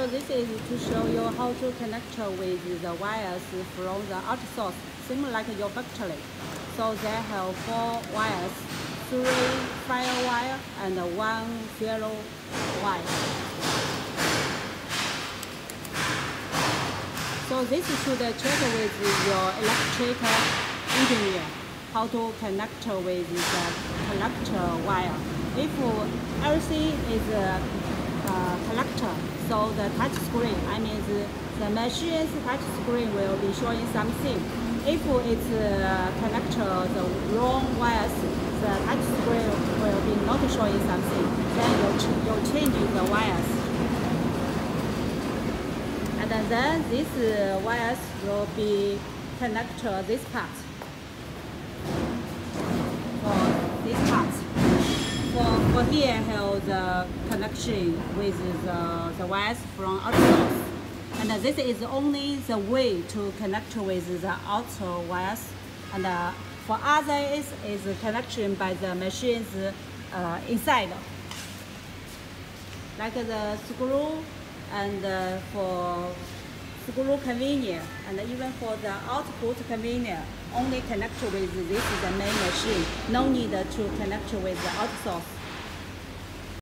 So this is to show you how to connect with the wires from the out source, same like your factory. So they have 4 wires, 3 fire wire and 1 zero wire. So this should check with your electrical engineer how to connect with the collector wire. If everything is collector, so the touch screen, the machine's touch screen will be showing something. If it's connector, the wrong wires, the touch screen will be not showing something. Then you're changing the wires. And then these wires will be connector this part. For here, I have the connection with the wires from outsource. And this is only the way to connect with the outer wires. And for others, is connection by the machines inside, like the screw, and for screw conveyor, and even for the output conveyor, only connect with this the main machine. No need to connect with the outsource.